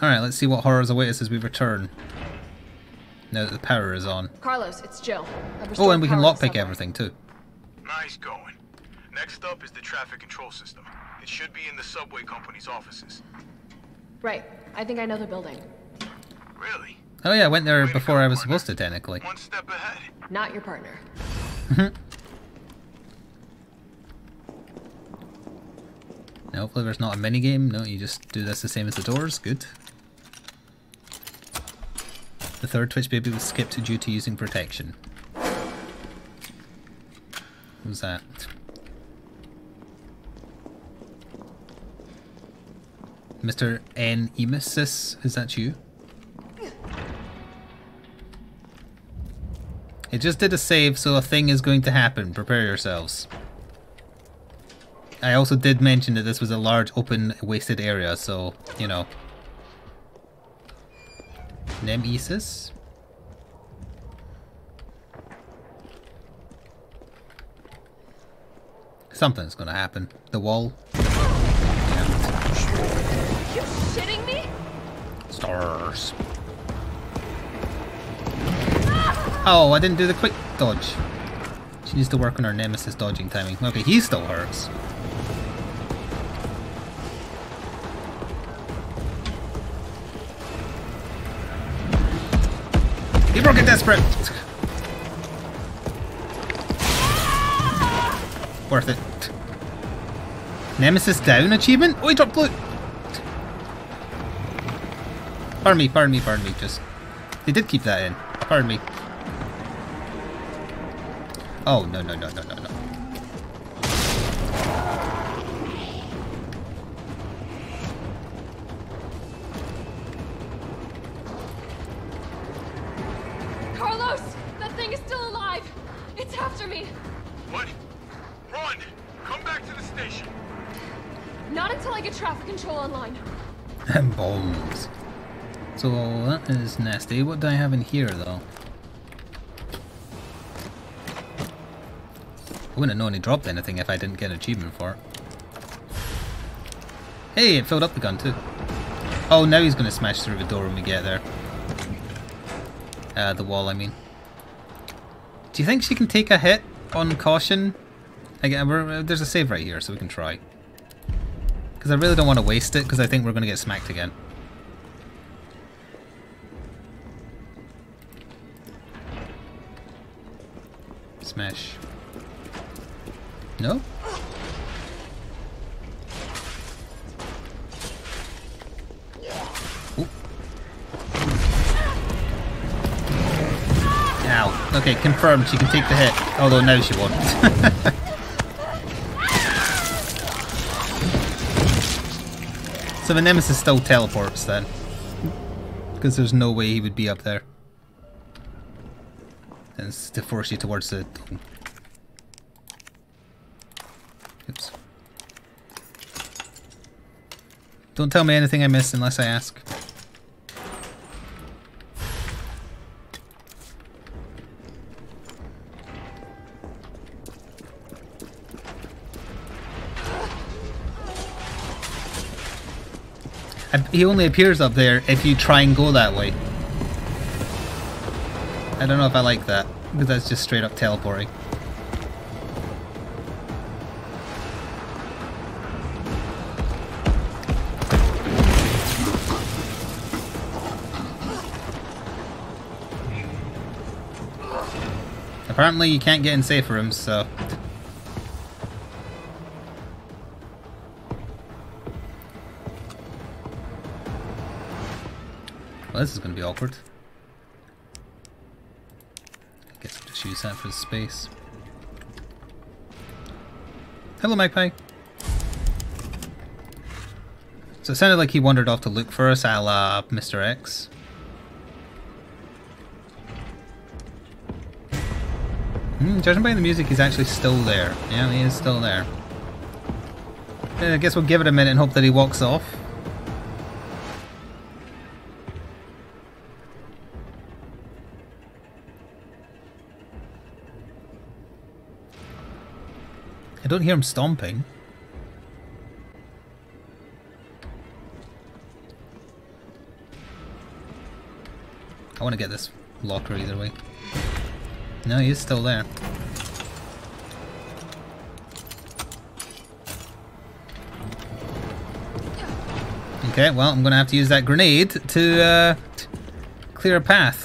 Alright, let's see what horrors await us as we return. Now that the power is on. Carlos, it's Jill. Oh, and we can lockpick everything too. Nice going. Next up is the traffic control system. It should be in the subway company's offices. Right. I think I know the building. Really? Oh yeah, I went there before I was supposed to, technically. One step ahead. Not your partner. Now, hopefully there's not a minigame. No, you just do this the same as the doors. Good. The third Twitch baby was skipped due to using protection. Who's that? Mr. Nemesis, is that you? It just did a save, so a thing is going to happen. Prepare yourselves. I also did mention that this was a large, open, wasted area, so, you know. Nemesis? Something's gonna happen. The wall. Are you shitting me? Stars. Ah! Oh, I didn't do the quick dodge. She needs to work on her Nemesis dodging timing. Okay, he still hurts. He broke it desperate! Worth it. Nemesis down achievement? Oh, he dropped loot! Pardon me, pardon me, pardon me. Just. They did keep that in. Pardon me. Oh, no, no, no, no, no, no. So that is nasty. What do I have in here though? I wouldn't have known he dropped anything if I didn't get an achievement for it. Hey, it filled up the gun too. Oh, now he's going to smash through the door when we get there. The wall, I mean. Do you think she can take a hit on caution? Again, there's a save right here, so we can try. Because I really don't want to waste it, because I think we're going to get smacked again. Smash. No? Ooh. Ow. Okay, confirmed she can take the hit. Although now she won't. So the Nemesis still teleports then. Because there's no way he would be up there. And to force you towards the... Oops. Don't tell me anything I missed unless I ask. He only appears up there if you try and go that way. I don't know if I like that, because that's just straight up teleporting. Apparently you can't get in safe rooms, so... Well, this is going to be awkward. Use that for space. Hello, Magpie. So it sounded like he wandered off to look for us, a la Mr. X. Judging by the music, he's actually still there. Yeah, he is still there. I guess we'll give it a minute and hope that he walks off. I don't hear him stomping. I want to get this locker either way. No, he's still there. Okay, well, I'm going to have to use that grenade to clear a path.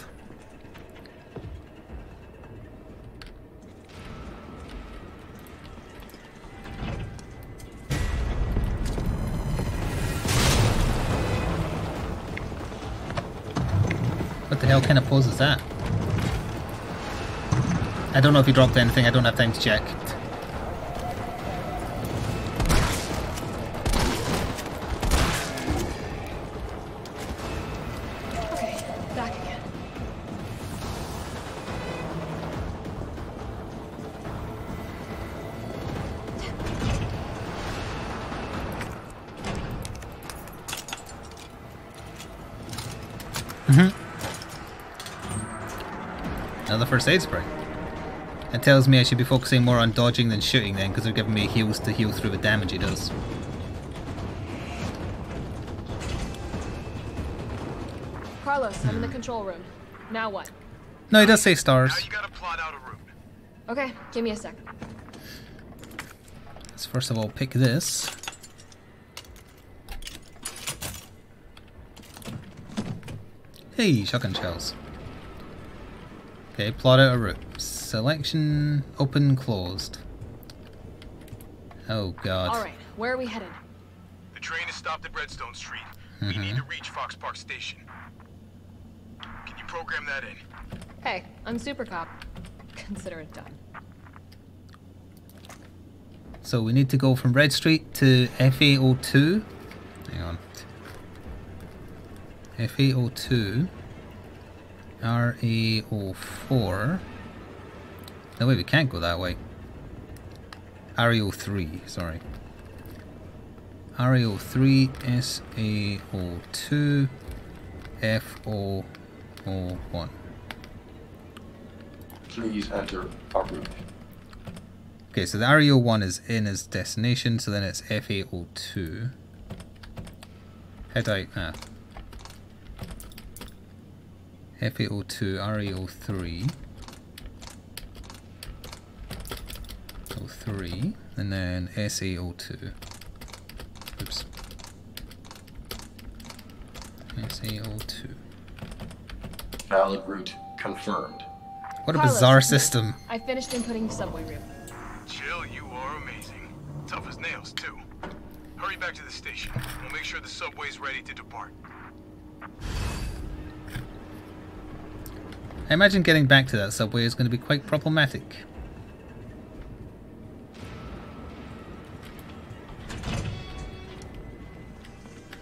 What the hell kind of pose is that? I don't know if he dropped anything, I don't have time to check. First aid spray. It tells me I should be focusing more on dodging than shooting then, because they're giving me heals to heal through the damage he does. Carlos, I'm in the control room. Now what? No, he does say stars. Now you gotta plot out a route. Okay, give me a sec. Let's first of all pick this. Hey, shotgun shells. Okay, plot out a route. Selection, open, closed. Oh god. Alright, where are we headed? The train is stopped at Redstone Street. We need to reach Fox Park Station. Can you program that in? Hey, I'm Super Cop. Consider it done. So we need to go from Red Street to FA02. Hang on. FA02. RE04. No, wait, we can't go that way. RE03, sorry. RE03, SA02, F001. Please enter our route. Okay, so the RE01 is in as destination, so then it's FA02. Head out. Ah. FA02, RE03, 03, and then SA02. Oops. SA02. Valid route confirmed. What a bizarre system. I finished inputting subway route. Jill, you are amazing. Tough as nails, too. Hurry back to the station. We'll make sure the subway's ready to depart. I imagine getting back to that subway is going to be quite problematic.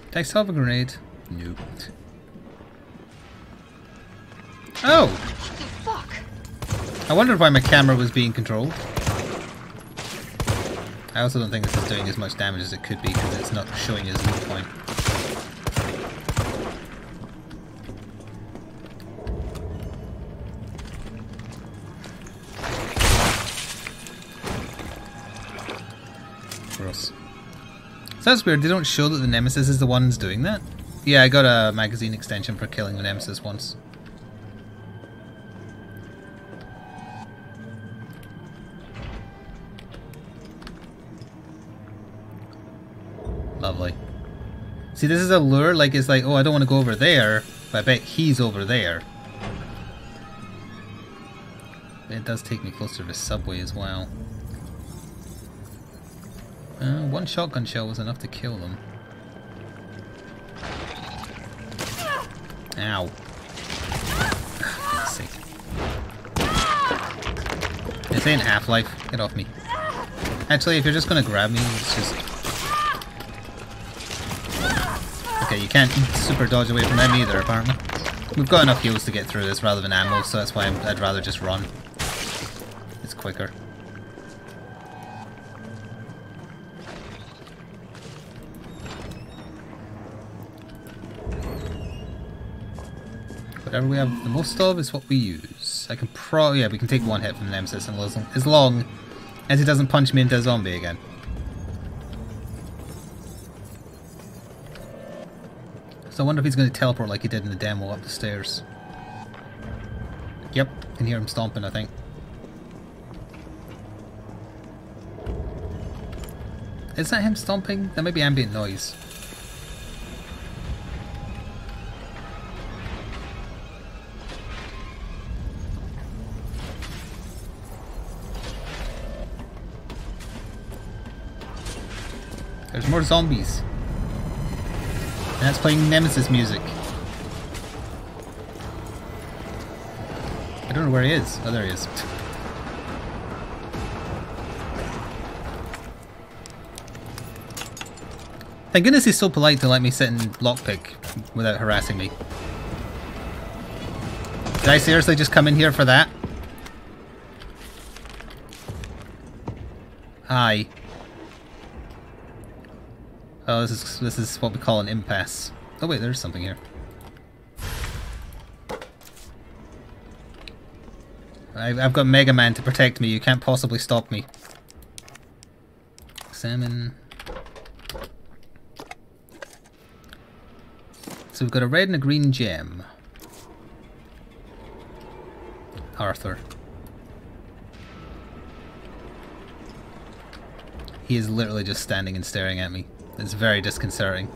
Did I still have a grenade? Nope. Oh! What the fuck? I wondered why my camera was being controlled. I also don't think this is doing as much damage as it could be because it's not showing you as a point. So that's weird, they don't show that the Nemesis is the ones doing that. Yeah, I got a magazine extension for killing the Nemesis once. Lovely. See, this is a lure, like it's like, oh, I don't want to go over there, but I bet he's over there. But it does take me closer to the subway as well. One shotgun shell was enough to kill them. Ow. Let's see. This ain't Half-Life. Get off me. Actually, if you're just gonna grab me, it's just... Okay, you can't super dodge away from them either, apparently. We've got enough heals to get through this rather than ammo, so that's why I'd rather just run. It's quicker. Whatever we have the most of is what we use. I can yeah, we can take one hit from the Nemesis and lose him, as long as he doesn't punch me into a zombie again. So I wonder if he's going to teleport like he did in the demo up the stairs. Yep, I can hear him stomping, I think. Is that him stomping? There may be ambient noise. There's more zombies. And that's playing Nemesis music. I don't know where he is. Oh, there he is. Thank goodness he's so polite to let me sit and lockpick without harassing me. Did I seriously just come in here for that? Hi. Oh, this is what we call an impasse. Oh wait, there's something here. I've got Mega Man to protect me. You can't possibly stop me. Salmon. So we've got a red and a green gem. Arthur. He is literally just standing and staring at me. It's very disconcerting.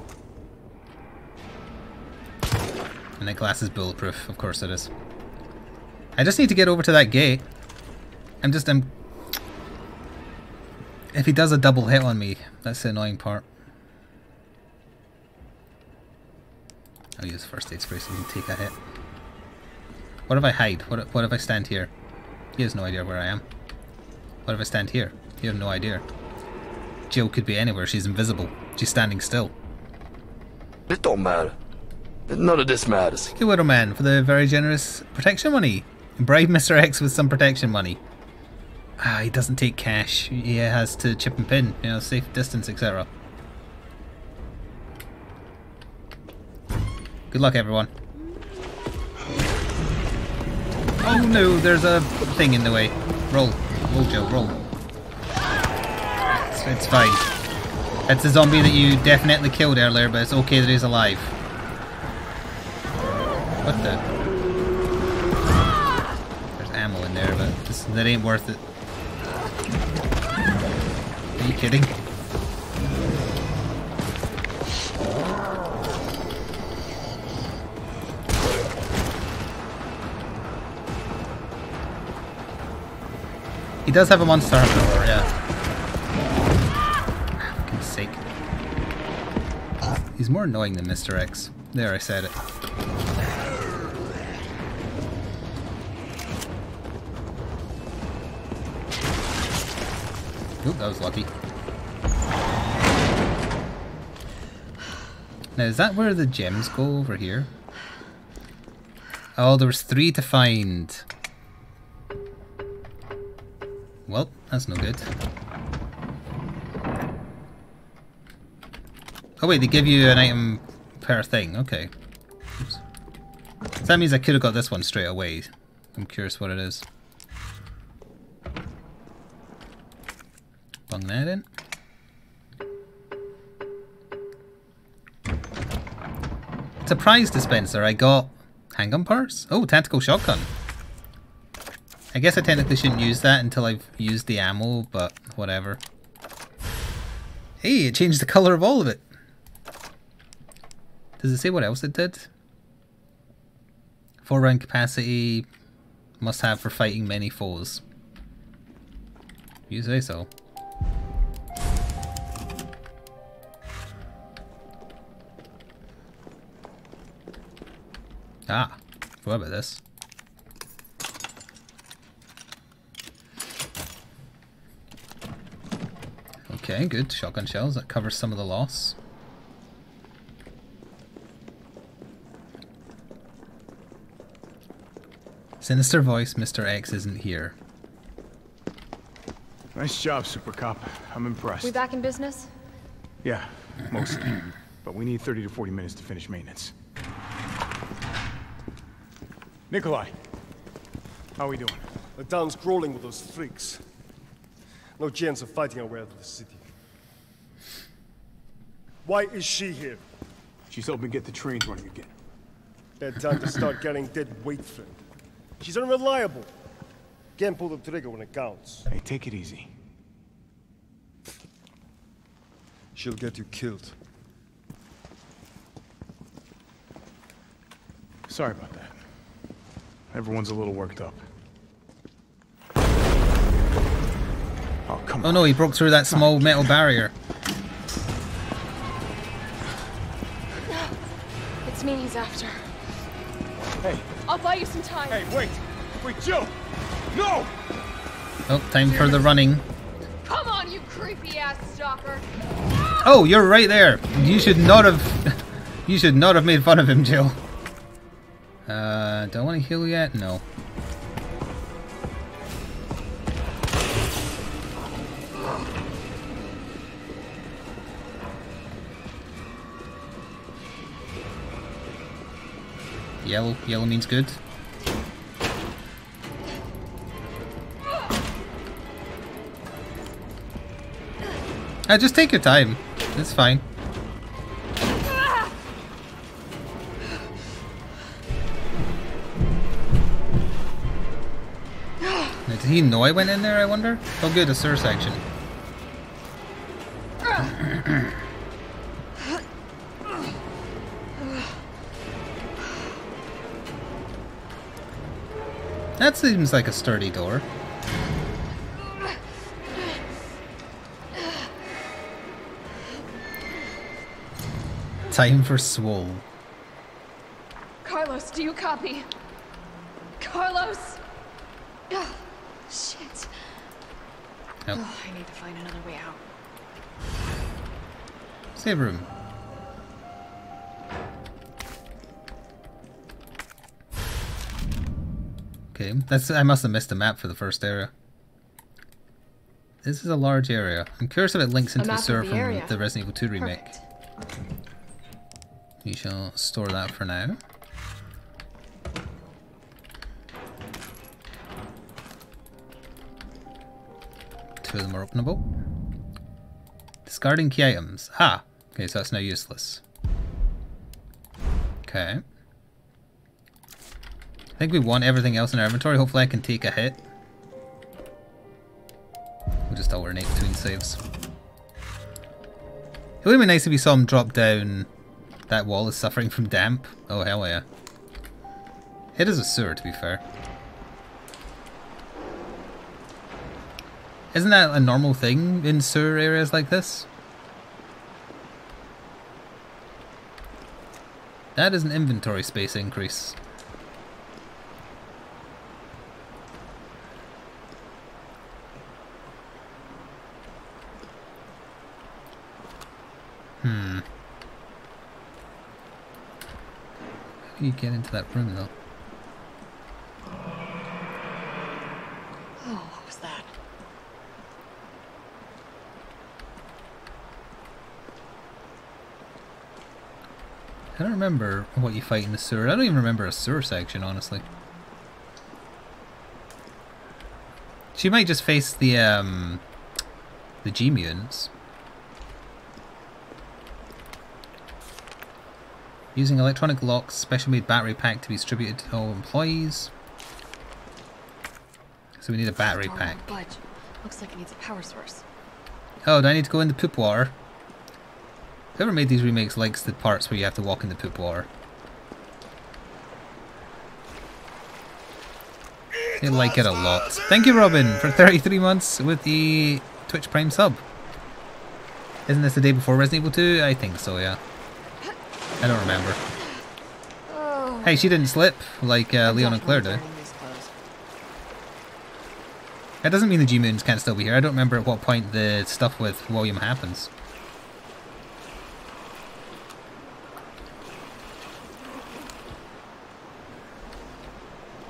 And that glass is bulletproof. Of course it is. I just need to get over to that gate. I'm... If he does a double hit on me, that's the annoying part. I'll use first aid spray so we can take a hit. What if I hide? What if I stand here? He has no idea where I am. What if I stand here? You have no idea. Jill could be anywhere. She's invisible. She's standing still. It don't matter. None of this matters. Thank you, Widow Man, for the very generous protection money. And bribe Mr. X with some protection money. Ah, he doesn't take cash. He has to chip and pin. You know, safe distance, etc. Good luck, everyone. Oh no, there's a thing in the way. Roll. Roll, Joe, roll. It's fine. That's a zombie that you definitely killed earlier, but it's okay that he's alive. What the? There's ammo in there, but that ain't worth it. Are you kidding? He does have a monster hunter, yeah. For fucking sake. He's more annoying than Mr. X. There, I said it. Oop, that was lucky. Now, is that where the gems go over here? Oh, there was 3 to find. Well, that's no good. Oh wait, they give you an item per thing, okay. Oops. So that means I could have got this one straight away. I'm curious what it is. Bung that in. It's a prize dispenser. I got handgun parts? Oh, tactical shotgun. I guess I technically shouldn't use that until I've used the ammo, but whatever. Hey, it changed the colour of all of it. Does it say what else it did? 4-round capacity, must have for fighting many foes. You say so. Ah, forgot about this. Okay, good. Shotgun shells, that covers some of the loss. Sinister voice, Mr. X isn't here. Nice job, Super Cop. I'm impressed. We back in business? Yeah, mostly. But we need 30 to 40 minutes to finish maintenance. Nikolai, how are we doing? The town's crawling with those freaks. No chance of fighting our way out of the city. Why is she here? She's hoping to get the trains running again. Bad time to start getting dead weight, friend. She's unreliable. Can't pull the trigger when it counts. Hey, take it easy. She'll get you killed. Sorry about that. Everyone's a little worked up. Oh, come on. Oh no, he broke through that small metal barrier. No, it's me he's after. Hey. I'll buy you some time. Hey, wait. Wait, Jill. No! Oh, time for the running. Come on, you creepy ass stalker. No! Oh, you're right there. You should not have made fun of him, Jill. Don't want to heal yet? No. Yellow. Yellow means good. Just take your time. It's fine. Did he know I went in there, I wonder? Oh good, a surge action. That seems like a sturdy door. Time for Swole. Carlos, do you copy? Carlos! Shit. Nope. Oh, I need to find another way out. Save room. Okay, that's, I must have missed the map for the first area. This is a large area. I'm curious if it links into the server from the Resident Evil 2 remake. We shall store that for now. Two of them are openable. Discarding key items. Ah! Okay, so that's now useless. Okay. I think we want everything else in our inventory. Hopefully I can take a hit. We'll just alternate between saves. It would have been nice if we saw him drop down. That wall is suffering from damp. Oh, hell yeah. It is a sewer, to be fair. Isn't that a normal thing in sewer areas like this? That is an inventory space increase. Hmm. How do you get into that room though? Oh, what was that? I don't remember what you fight in the sewer. I don't even remember a sewer section, honestly. She might just face the G mutants. Using electronic locks, special made battery pack to be distributed to all employees. So we need a battery pack. Looks like it needs a power source. Oh, do I need to go in the poop water? Whoever made these remakes likes the parts where you have to walk in the poop water. They like it a lot. Thank you, Robin, for 33 months with the Twitch Prime sub. Isn't this the day before Resident Evil 2? I think so, yeah. I don't remember. Oh. Hey, she didn't slip like Leon and Claire did. That doesn't mean the G-Moons can't still be here. I don't remember at what point the stuff with William happens.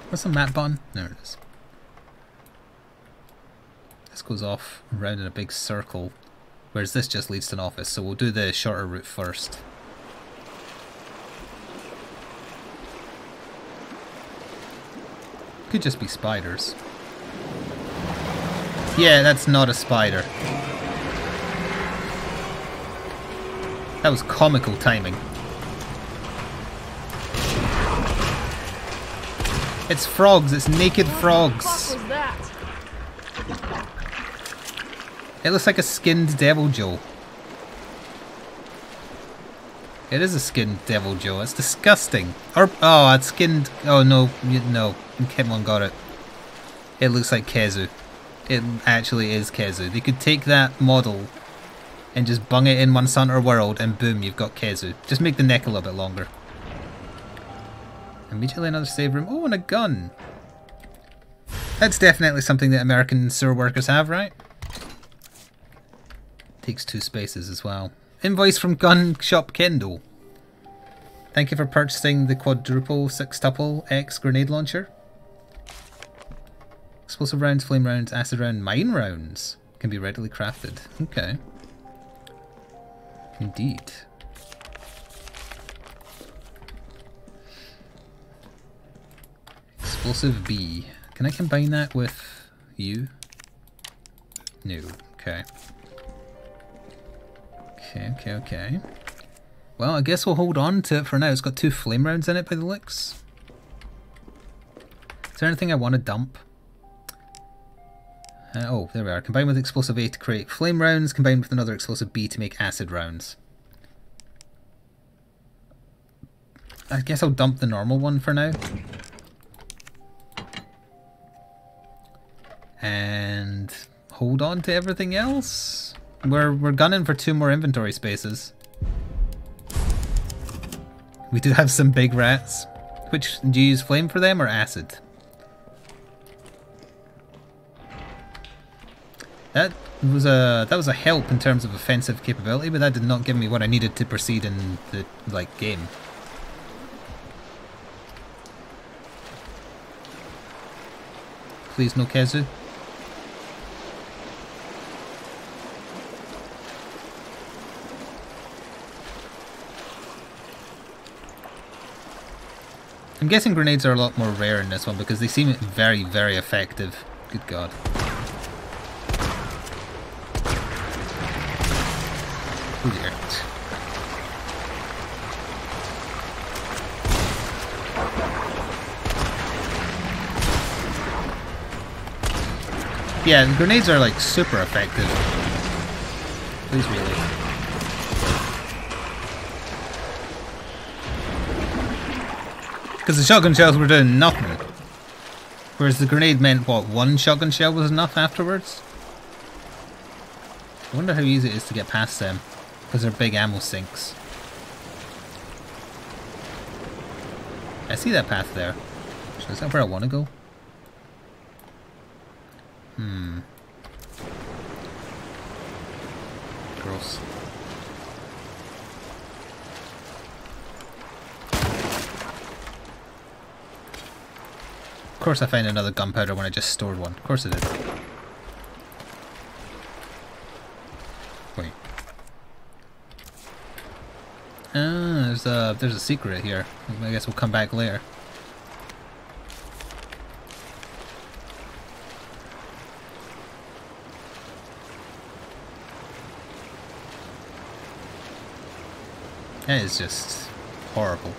What's the map button? There it is. This goes off around in a big circle, whereas this just leads to an office, so we'll do the shorter route first. Could just be spiders. Yeah, that's not a spider. That was comical timing. It's frogs. It's naked frogs. What the fuck was that? It looks like a skinned devil, Joe. It is a skinned devil, Joe. It's disgusting. Or oh, it's skinned. Oh no, no. Kemlon got it. It looks like Kezu. It actually is Kezu. They could take that model and just bung it in Monster Hunter World, and boom, you've got Kezu. Just make the neck a little bit longer. Immediately another save room. Oh, and a gun. That's definitely something that American sewer workers have, right? Takes two spaces as well. Invoice from Gun Shop Kendall. Thank you for purchasing the quadruple sextuple X grenade launcher. Explosive rounds, flame rounds, acid round, mine rounds can be readily crafted. Okay. Indeed. Explosive B. Can I combine that with you? No. Okay. Okay, okay, okay. Well, I guess we'll hold on to it for now. It's got two flame rounds in it by the looks. Is there anything I want to dump? Oh, there we are. Combine with explosive A to create flame rounds. Combine with another explosive B to make acid rounds. I guess I'll dump the normal one for now. And hold on to everything else. We're gunning for two more inventory spaces. We do have some big rats. Which, do you use flame for them or acid? That was a help in terms of offensive capability, but that did not give me what I needed to proceed in the game. Please no Kezu. I'm guessing grenades are a lot more rare in this one because they seem very, very effective. Good God. Oh dear. Yeah, the grenades are like super effective. Please really. Because the shotgun shells were doing nothing. Whereas the grenade meant, what, one shotgun shell was enough afterwards? I wonder how easy it is to get past them. Because they're big ammo sinks. I see that path there. So is that where I want to go? Hmm. Gross. Of course I find another gunpowder when I just stored one. Of course I did. Wait. Ah, there's a secret here. I guess we'll come back later. That is just horrible.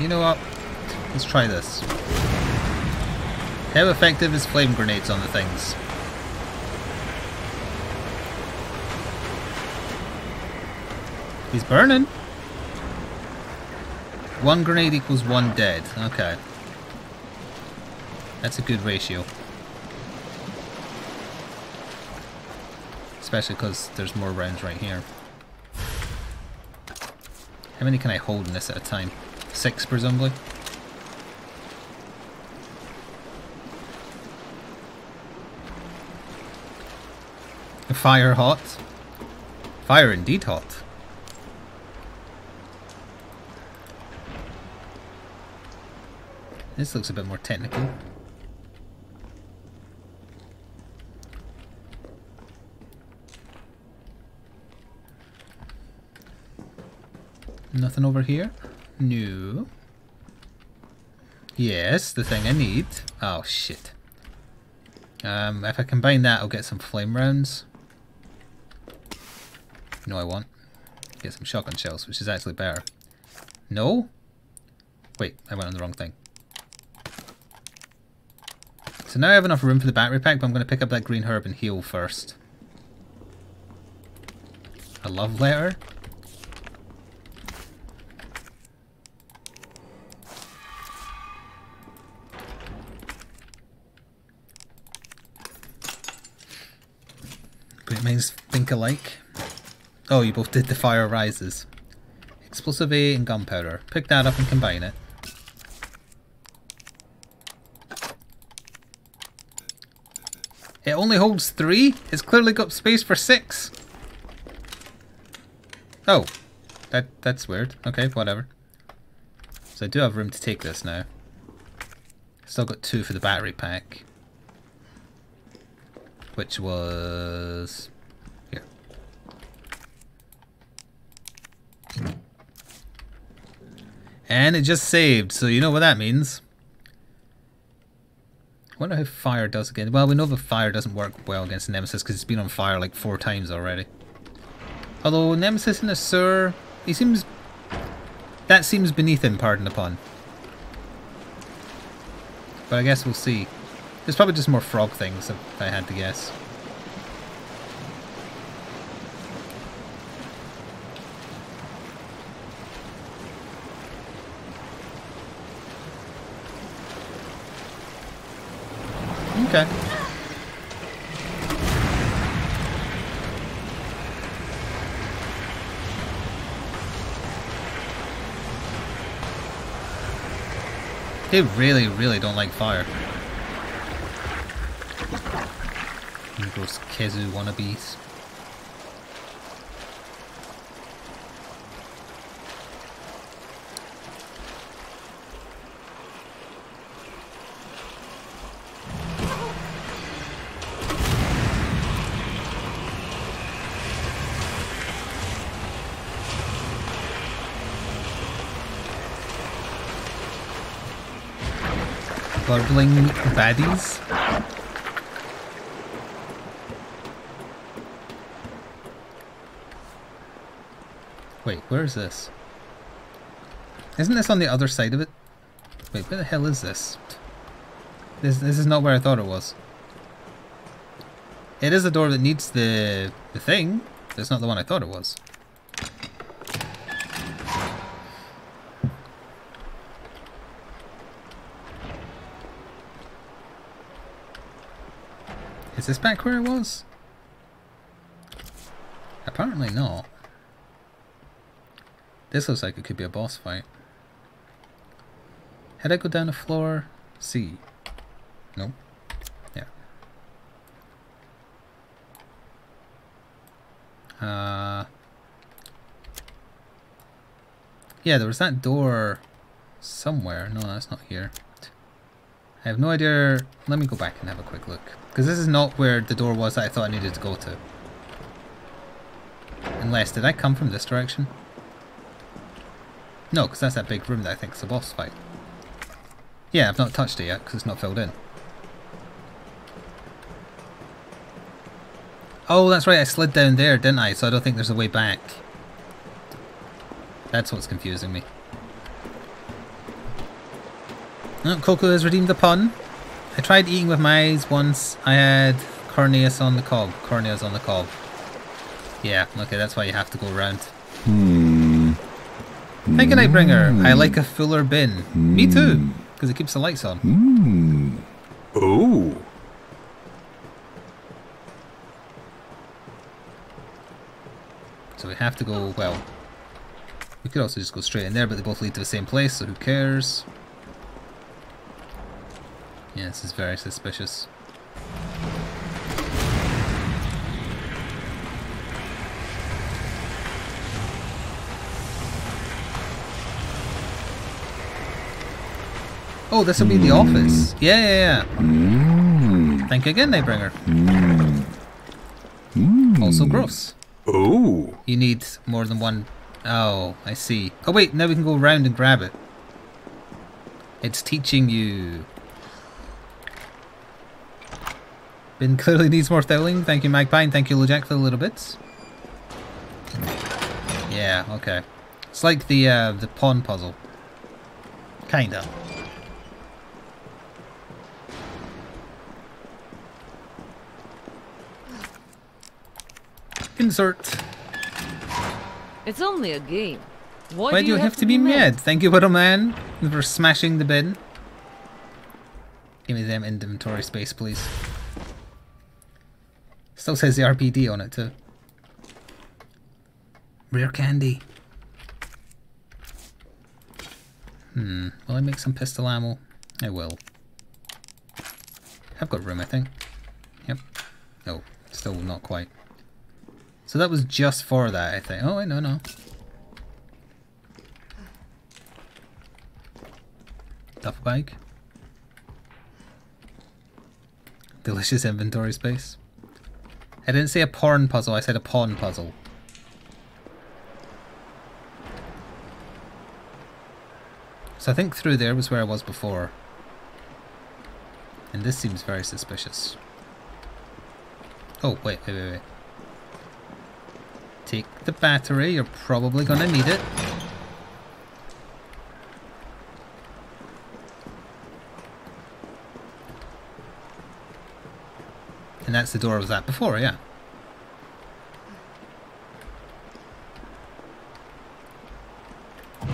You know what? Let's try this. How effective is flame grenades on the things? He's burning! One grenade equals one dead. Okay. That's a good ratio. Especially because there's more rounds right here. How many can I hold in this at a time? 6 presumably? Fire hot. Fire indeed hot. This looks a bit more technical. Nothing over here? No. Yes, the thing I need. Oh shit. If I combine that I'll get some flame rounds. No, I won't. get some shotgun shells, which is actually better. No? Wait, I went on the wrong thing. So now I have enough room for the battery pack, but I'm going to pick up that green herb and heal first. A love letter? Great minds think alike. Oh, you both did the fire rises. Explosive A and gunpowder. Pick that up and combine it. It only holds 3? It's clearly got space for 6. Oh, that's weird. Okay, whatever. So I do have room to take this now. Still got 2 for the battery pack. Which was... here. And it just saved, so you know what that means. I wonder how fire does again. Well, we know that fire doesn't work well against Nemesis because it's been on fire like 4 times already. Although Nemesis and Asur, he seems... that seems beneath him, pardon the pun. But I guess we'll see. There's probably just more frog things, if I had to guess. Okay. They really, really don't like fire. You gross Kezu wannabes. Burbling baddies. Wait, where is this? Isn't this on the other side of it? Wait, where the hell is this? This is not where I thought it was. It is a door that needs the thing, but it's not the one I thought it was. Is this back where it was? Apparently not. This looks like it could be a boss fight. Had I go down to floor C? No. Yeah. Yeah, there was that door somewhere. No, that's not here. I have no idea. Let me go back and have a quick look. Because this is not where the door was that I thought I needed to go to. Unless, did I come from this direction? No, because that's that big room that I think is a boss fight. Yeah, I've not touched it yet because it's not filled in. Oh, that's right, I slid down there, didn't I? So I don't think there's a way back. That's what's confusing me. Oh, Coco has redeemed the pun. I tried eating with my eyes once. I had corneas on the cob. Corneas on the cob. Yeah, okay, that's why you have to go around. Thank you, Nightbringer. I like a fuller bin. Me too, because it keeps the lights on. Oh. So we have to go, well, we could also just go straight in there, but they both lead to the same place, so who cares? Yeah, this is very suspicious. Oh, this will be the office. Yeah. Thank you again, Nightbringer. Also gross. Oh. You need more than one. Oh, I see. Oh wait, now we can go around and grab it. It's teaching you. Bin clearly needs more filling. Thank you, Magpie, and thank you, Lojack, for the little bits. Yeah, okay. It's like the pawn puzzle. Kinda. Insert. It's only a game. Why do you have to be mad? Thank you, little man, for smashing the bin. Give me them inventory space, please. Still says the RPD on it, too. Rare candy. Hmm. Will I make some pistol ammo? I will. I've got room, I think. Yep. Oh, still not quite. So that was just for that, I think. Oh, wait, no, no. Duffel bag. Delicious inventory space. I didn't say a porn puzzle, I said a pawn puzzle. So I think through there was where I was before. And this seems very suspicious. Oh, wait, wait, wait, wait. Take the battery, you're probably gonna need it. And that's the door I was at before, yeah. I'm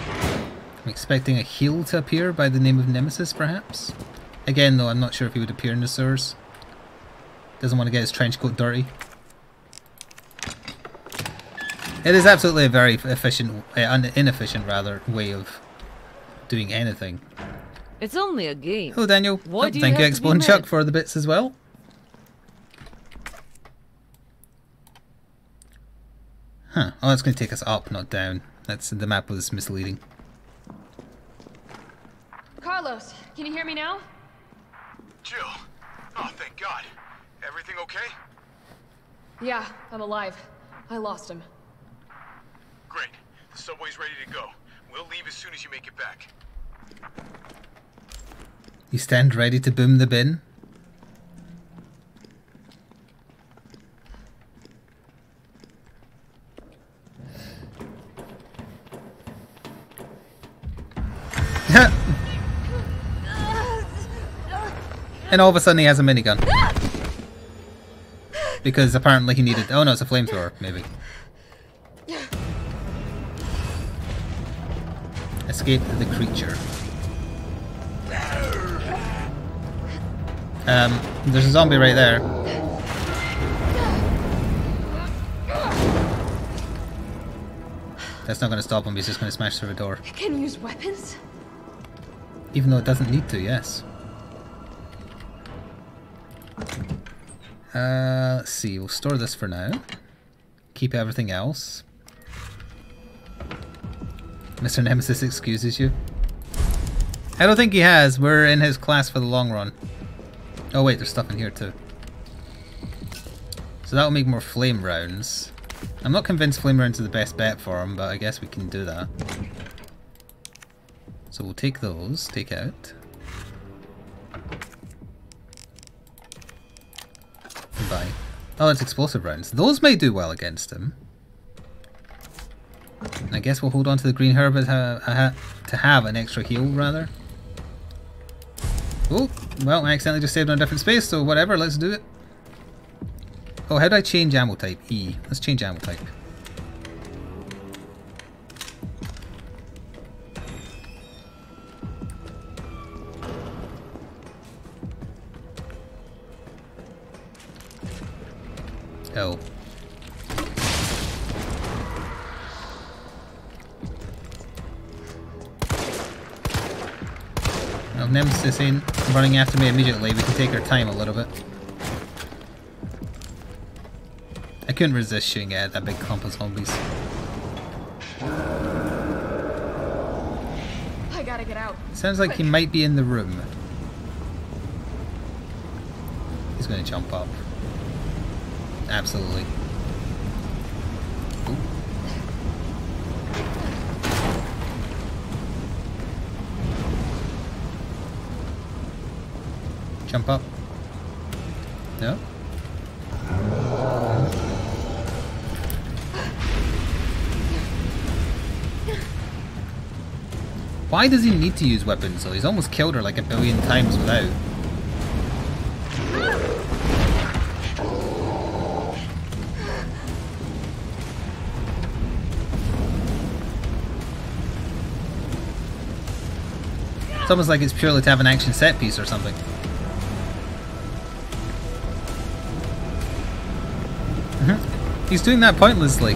expecting a heel to appear by the name of Nemesis, perhaps? Again, though, I'm not sure if he would appear in the sewers. Doesn't want to get his trench coat dirty. It is absolutely a very efficient, inefficient rather, way of doing anything. It's only a game. Hello, Daniel. Why do you thank you, Expo and Chuck, for the bits as well. Huh. Oh, that's going to take us up, not down. That's the map was misleading. Carlos, can you hear me now? Jill. Oh, thank God. Everything okay? Yeah, I'm alive. I lost him. Great. The subway's ready to go. We'll leave as soon as you make it back. You stand ready to boom the bin? And all of a sudden he has a minigun. Because apparently he needed... Oh no, it's a flamethrower, maybe. Escape the creature. There's a zombie right there. That's not going to stop him, he's just going to smash through a door. Can you use weapons? Even though it doesn't need to, yes. Let's see, we'll store this for now. Keep everything else. Mr. Nemesis excuses you. I don't think he has. We're in his class for the long run. Oh wait, there's stuff in here too. So that'll make more flame rounds. I'm not convinced flame rounds are the best bet for him, but I guess we can do that. So we'll take those, take out. Bye. Oh, it's explosive rounds. Those may do well against him. I guess we'll hold on to the green herb to have an extra heal, rather. Oh, well, I accidentally just saved on a different space, so whatever, let's do it. Oh, how do I change ammo type? E. Let's change ammo type. Oh. Nemesis ain't running after me immediately, we can take our time a little bit. I couldn't resist shooting at that big clump of zombies. I gotta get out. Sounds like he might be in the room. He's gonna jump up. Absolutely. Ooh. Jump up. No? Why does he need to use weapons though? He's almost killed her like a billion times without. It's almost like it's purely to have an action set piece or something. He's doing that pointlessly.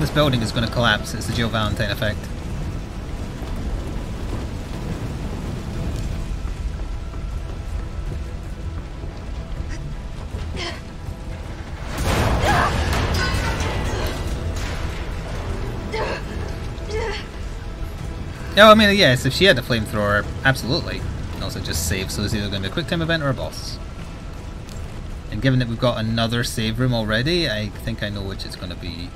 This building is going to collapse. It's the Jill Valentine effect. No, I mean, yes, if she had a flamethrower, absolutely. And also just save, so it's either going to be a quick time event or a boss. And given that we've got another save room already, I think I know which it's going to be.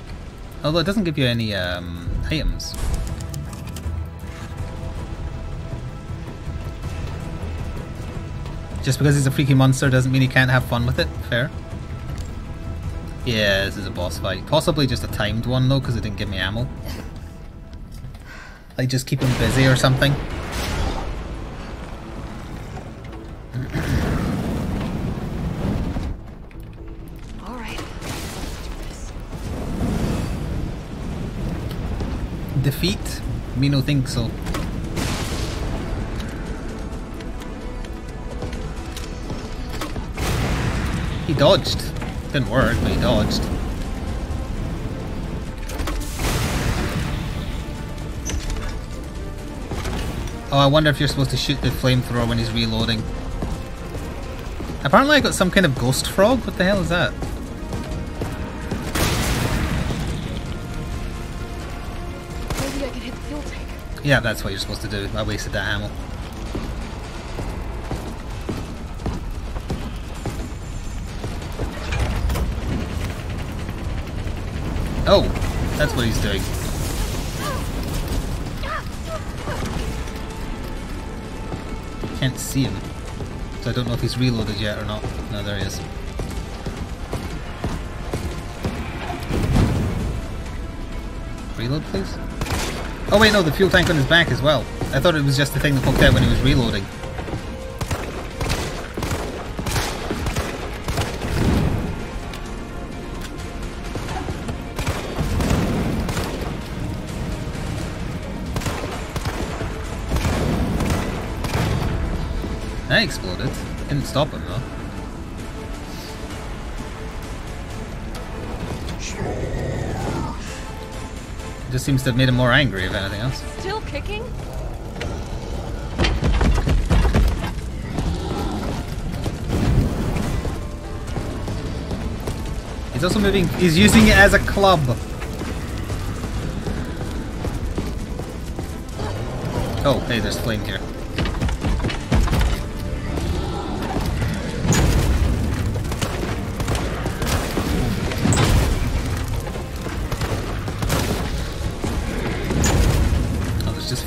Although it doesn't give you any items. Just because he's a freaky monster doesn't mean he can't have fun with it. Fair. Yeah, this is a boss fight. Possibly just a timed one though, because it didn't give me ammo. Like just keep him busy or something. Defeat? Me no think so. He dodged. Didn't work, but he dodged. Oh, I wonder if you're supposed to shoot the flamethrower when he's reloading. Apparently I got some kind of ghost frog. What the hell is that? Yeah, that's what you're supposed to do. I wasted that ammo. Oh, that's what he's doing. Can't see him. So I don't know if he's reloaded yet or not. No, there he is. Reload, please. Oh wait, no, the fuel tank on his back as well. I thought it was just the thing that popped out when he was reloading. That exploded. Didn't stop him though. Just seems to have made him more angry, if anything else. Still kicking? He's also moving. He's using it as a club. Oh, hey, there's flame here.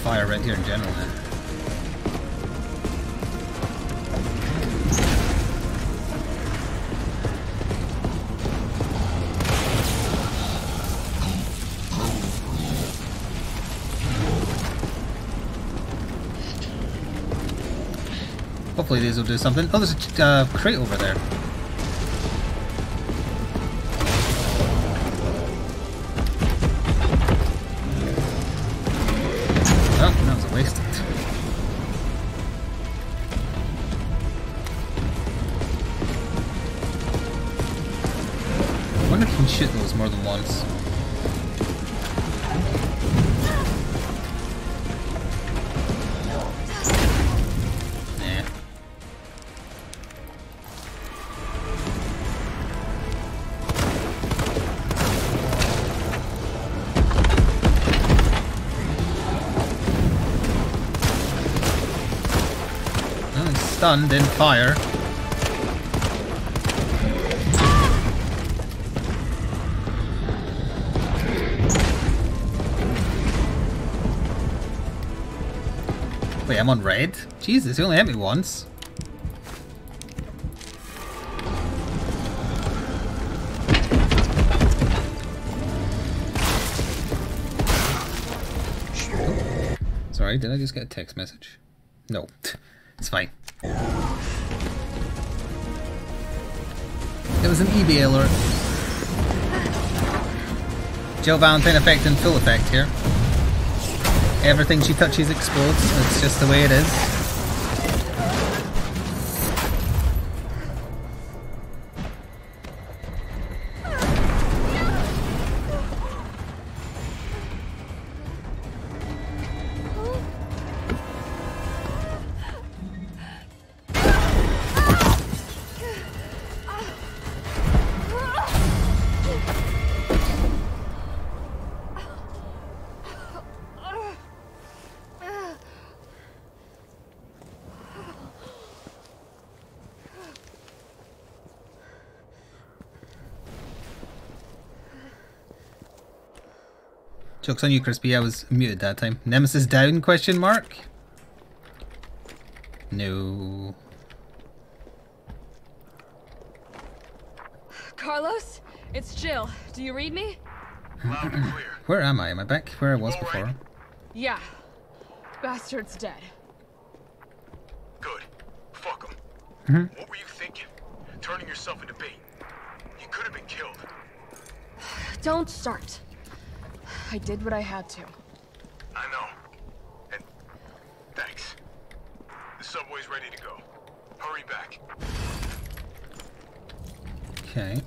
Fire right here in general, man. Hopefully these will do something. Oh, there's a crate over there. Stunned in fire. Wait, I'm on red? Jesus, he only hit me once. Sorry, did I just get a text message? No, it's fine. It was an EBA alert. Jill Valentine effect in full effect here. Everything she touches explodes. It's just the way it is. Joke's on you, Crispy. I was muted that time. Nemesis down? Question mark? No. Carlos, it's Jill. Do you read me? Loud and clear. Where am I? Am I back where I was before? Right. Yeah. Bastard's dead. Good. Fuck him. Mm-hmm. What were you thinking? Turning yourself into bait. You could have been killed. Don't start. I did what I had to. I know. And thanks. The subway's ready to go. Hurry back. Okay.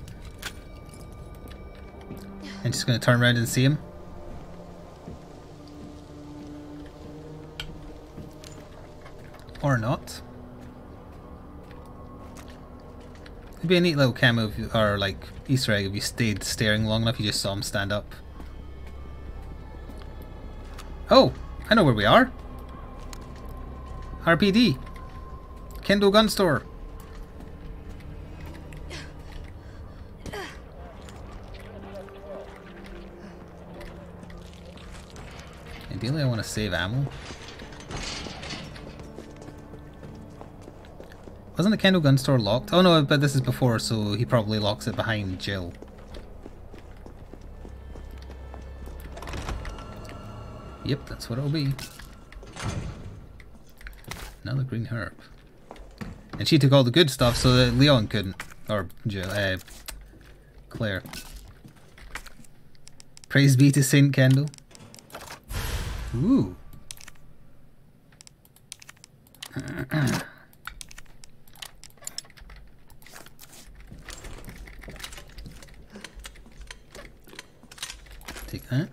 I'm just gonna turn around and see him. Or not. It'd be a neat little camo if you, or like Easter egg if you stayed staring long enough, you just saw him stand up. Oh, I know where we are. RPD. Kendo gun store. Ideally I want to save ammo. Wasn't the Kendo gun store locked? Oh no, but this is before, so he probably locks it behind Jill. Yep, that's what it'll be. Another green herb. And she took all the good stuff so that Leon couldn't. Or Claire. Praise be to Saint Kendall. Ooh. Take that.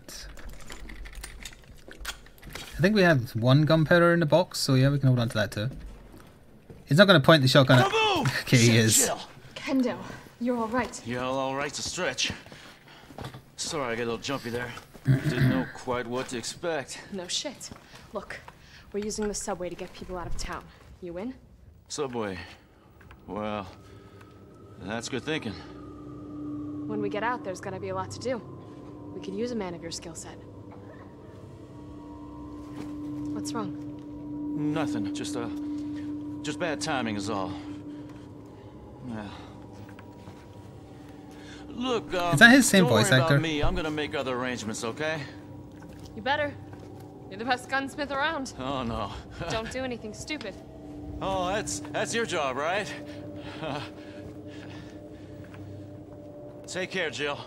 I think we have one gunpowder in the box, so yeah, we can hold on to that too. He's not going to point the shotgun at... Okay, he is. Kendall, you're alright. You're alright's a stretch. Sorry I got a little jumpy there. Didn't know quite what to expect. No shit. Look, we're using the subway to get people out of town. You in? Subway. Well, that's good thinking. When we get out, there's going to be a lot to do. We could use a man of your skill set. What's wrong? Nothing. Just bad timing is all. Yeah. Look, is that his same voice actor? Don't worry about me. I'm gonna make other arrangements, okay? You better. You're the best gunsmith around. Oh no! Don't do anything stupid. Oh, that's your job, right? Take care, Jill.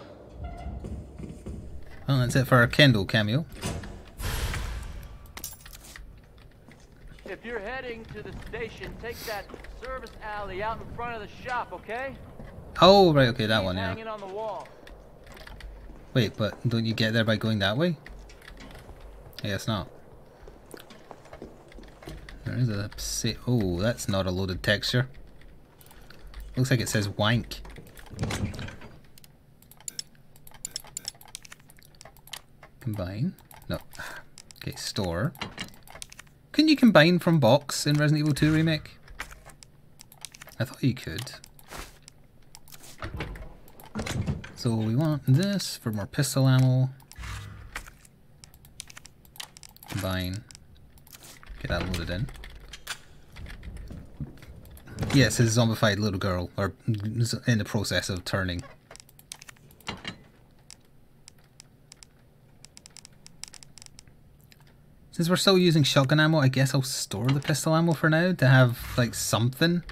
Well, that's it for our Kendall cameo. If you're heading to the station, take that service alley out in front of the shop, okay? Oh, right, okay, that one, yeah. Hanging on the wall. Wait, but don't you get there by going that way? I guess not. There is a... Oh, that's not a loaded texture. Looks like it says wank. Combine. No. Okay, store. Couldn't you combine from box in Resident Evil 2 remake? I thought you could. So we want this for more pistol ammo. Combine. Get that loaded in. Yes, yeah, a zombified little girl, or in the process of turning. Since we're still using shotgun ammo, I guess I'll store the pistol ammo for now to have, like, something.